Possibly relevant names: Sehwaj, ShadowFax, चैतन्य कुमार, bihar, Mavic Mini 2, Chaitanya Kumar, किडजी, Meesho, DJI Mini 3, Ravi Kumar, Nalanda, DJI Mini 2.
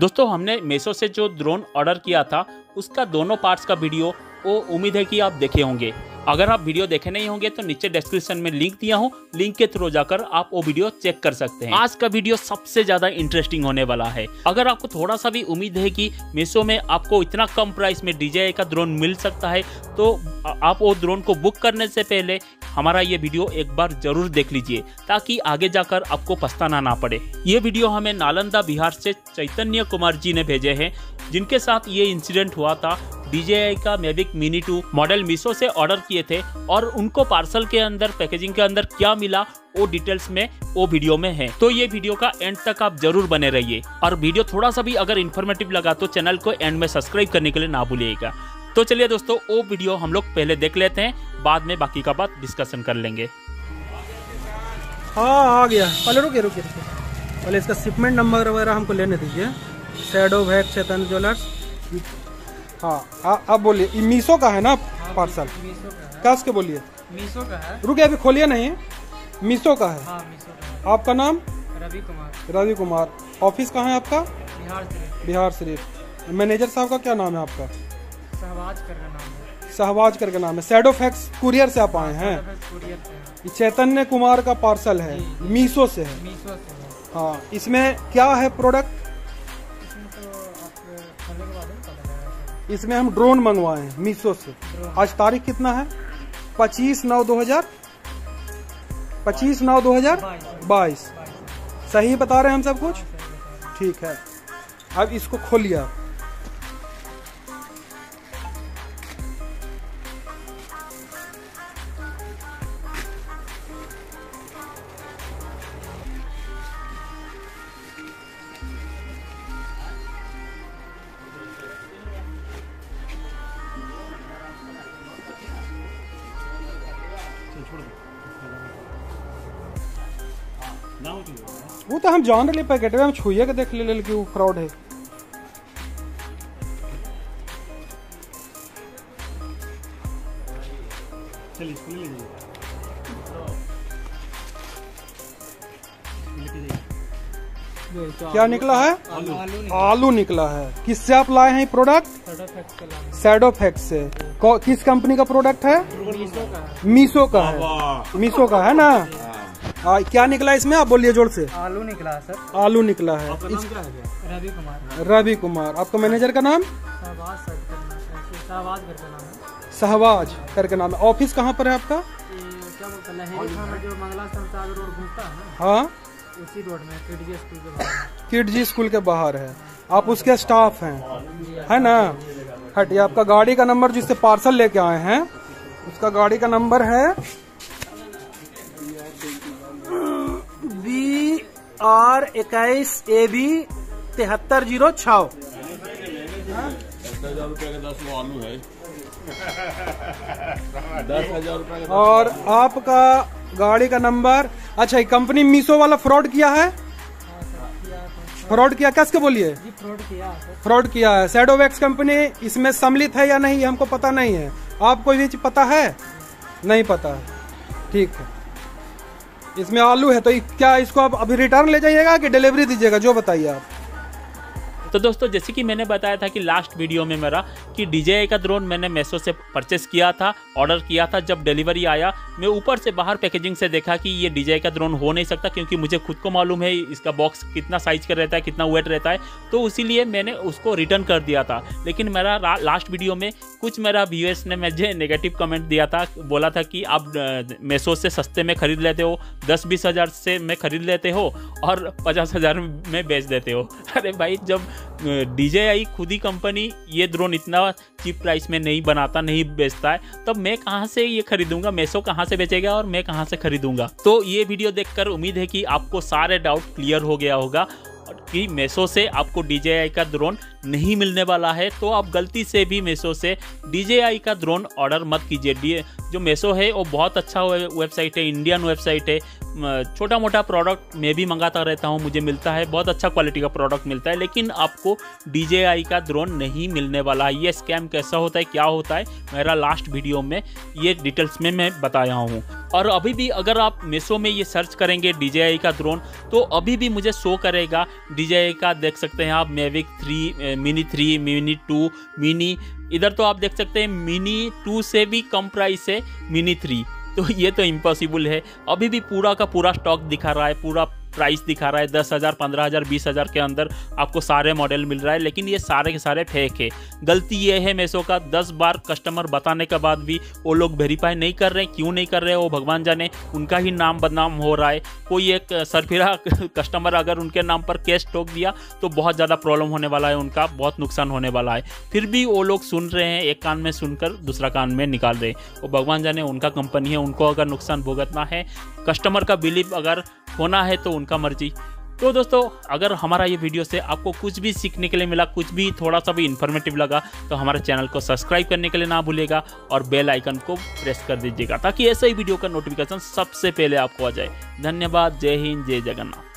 दोस्तों हमने मीशो से जो ड्रोन ऑर्डर किया था उसका दोनों पार्ट्स का वीडियो वो उम्मीद है कि आप देखे होंगे। अगर आप वीडियो देखे नहीं होंगे तो नीचे डिस्क्रिप्शन में लिंक दिया हूँ, लिंक के थ्रू जाकर आप वो वीडियो चेक कर सकते हैं। आज का वीडियो सबसे ज्यादा इंटरेस्टिंग होने वाला है। अगर आपको थोड़ा सा भी उम्मीद है कि मीशो में आपको इतना कम प्राइस में DJI का ड्रोन मिल सकता है तो आप वो ड्रोन को बुक करने से पहले हमारा ये वीडियो एक बार जरूर देख लीजिए ताकि आगे जाकर आपको पछताना ना पड़े। ये वीडियो हमें नालंदा बिहार से चैतन्य कुमार जी ने भेजे हैं, जिनके साथ ये इंसिडेंट हुआ था। DJI का Mavic Mini 2 मॉडल मीशो से ऑर्डर किए थे और उनको पार्सल के अंदर पैकेजिंग के अंदर क्या मिला वो डिटेल्स में वो वीडियो में है, तो ये वीडियो का एंड तक आप जरूर बने रहिए। और वीडियो थोड़ा सा भी अगर इन्फॉर्मेटिव लगा तो चैनल को एंड में सब्सक्राइब करने के लिए ना भूलिएगा। तो चलिए दोस्तों वो वीडियो हम लोग पहले देख लेते हैं, बाद में बाकी का बात डिस्कशन कर लेंगे। हाँ आ गया, पहले रुके। पहले इसका शिपमेंट नंबर वगैरह हमको लेने दीजिए। ShadowFax Chetan jewellers. हाँ अब बोलिए, ये मीशो का है ना पार्सल? मीशो का है। कस के बोलिए, मीशो का है। रुके अभी खोलिए नहीं, मीशो का है। हाँ, मीशो का है। आपका नाम? रवि कुमार। रवि कुमार। ऑफिस कहाँ है आपका? बिहार शरीफ। मैनेजर साहब का क्या नाम है आपका? सहवाज करके नाम है। सहवाज करके नाम है। ShadowFax कुरियर से आप आए हैं। चैतन्य कुमार का पार्सल है, मीशो से है। हाँ, इसमें क्या है प्रोडक्ट? इसमें हम ड्रोन मंगवाए हैं मीशो से। आज तारीख कितना है? 25/9/2022। सही बता रहे हैं हम सब कुछ? ठीक है, अब इसको खोलिए। वो तो हम जान रहे पैकेट में, हम छुए के देख ले कि वो फ्रॉड है। क्या निकला है? आलू निकला है। किससे आप लाए हैं प्रोडक्ट? ShadowFax से। किस कंपनी का प्रोडक्ट है? मीशो का है। मीशो का है ना। क्या निकला इसमें आप बोलिए जोर से। आलू निकला है सर। आलू निकला है। रवि कुमार। रवि कुमार। आपका मैनेजर का नाम? सहवाज करके नाम है। ऑफिस कहाँ पर है आपका? हाँ, उसी रोड में किडजी स्कूल के बाहर है। आप उसके स्टाफ हैं, है ना? हटिए, आपका गाड़ी का नंबर जिससे पार्सल लेके आए हैं उसका गाड़ी का नंबर है BR 21AB 7306। और आपका गाड़ी का नंबर। अच्छा, ये कंपनी मीशो वाला फ्रॉड किया है? फ्रॉड किया। कैसे बोलिए? फ्रॉड किया है। ShadowFax कंपनी इसमें सम्मिलित है या नहीं हमको पता नहीं है। आपको ये चीज पता है? नहीं पता है। ठीक है, इसमें आलू है तो क्या इसको आप अभी रिटर्न ले जाइएगा कि डिलीवरी दीजिएगा, जो बताइए आप। तो दोस्तों जैसे कि मैंने बताया था कि लास्ट वीडियो में मेरा कि DJI का ड्रोन मैंने मीशो से परचेस किया था, ऑर्डर किया था। जब डिलीवरी आया मैं ऊपर से बाहर पैकेजिंग से देखा कि ये DJI का ड्रोन हो नहीं सकता, क्योंकि मुझे खुद को मालूम है इसका बॉक्स कितना साइज का रहता है, कितना वेट रहता है, तो इसीलिए मैंने उसको रिटर्न कर दिया था। लेकिन मेरा लास्ट वीडियो में कुछ मेरा व्यूअर्स ने मुझे नेगेटिव कमेंट दिया था, बोला था कि आप मीशो से सस्ते में खरीद लेते हो, 10-20 हज़ार से में खरीद लेते हो और 50 हज़ार में बेच देते हो। अरे भाई, जब DJI खुद ही कंपनी ये ड्रोन इतना चीप प्राइस में नहीं बनाता, नहीं बेचता है, तब मैं कहाँ से ये खरीदूंगा? मीशो कहाँ से बेचेगा और मैं कहाँ से खरीदूंगा? तो ये वीडियो देखकर उम्मीद है कि आपको सारे डाउट क्लियर हो गया होगा कि मीशो से आपको DJI का ड्रोन नहीं मिलने वाला है। तो आप गलती से भी मीशो से DJI का ड्रोन ऑर्डर मत कीजिए। जो मीशो है वो बहुत अच्छा वेबसाइट है, इंडियन वेबसाइट है, छोटा मोटा प्रोडक्ट मैं भी मंगाता रहता हूँ, मुझे मिलता है, बहुत अच्छा क्वालिटी का प्रोडक्ट मिलता है, लेकिन आपको DJI का ड्रोन नहीं मिलने वाला है। ये स्कैम कैसा होता है, क्या होता है, मेरा लास्ट वीडियो में ये डिटेल्स में मैं बताया हूँ। और अभी भी अगर आप मीशो में ये सर्च करेंगे DJI का ड्रोन तो अभी भी मुझे शो करेगा DJI का। देख सकते हैं आप मैविक 3 मिनी 2 मिनी, इधर तो आप देख सकते हैं मिनी 2 से भी कम प्राइस है मिनी 3, तो ये तो इम्पॉसिबल है। अभी भी पूरा का पूरा स्टॉक दिखा रहा है, पूरा प्राइस दिखा रहा है 10,000 15,000 20,000 के अंदर आपको सारे मॉडल मिल रहा है, लेकिन ये सारे के सारे फेक है। गलती ये है मीशो का, 10 बार कस्टमर बताने के बाद भी वो लोग वेरीफाई नहीं कर रहे। क्यों नहीं कर रहे वो भगवान जाने, उनका ही नाम बदनाम हो रहा है। कोई एक सरफिरा कस्टमर अगर उनके नाम पर केस ठोक दिया तो बहुत ज़्यादा प्रॉब्लम होने वाला है, उनका बहुत नुकसान होने वाला है। फिर भी वो लोग सुन रहे हैं, एक कान में सुनकर दूसरा कान में निकाल रहे हैं। वो भगवान जाने, उनका कंपनी है, उनको अगर नुकसान भुगतना है, कस्टमर का बिलीफ अगर होना है तो उनका मर्जी। तो दोस्तों, अगर हमारा ये वीडियो से आपको कुछ भी सीखने के लिए मिला, कुछ भी थोड़ा सा भी इन्फॉर्मेटिव लगा, तो हमारे चैनल को सब्सक्राइब करने के लिए ना भूलिएगा और बेल आइकन को प्रेस कर दीजिएगा ताकि ऐसे ही वीडियो का नोटिफिकेशन सबसे पहले आपको आ जाए। धन्यवाद। जय हिंद, जय जगन्नाथ।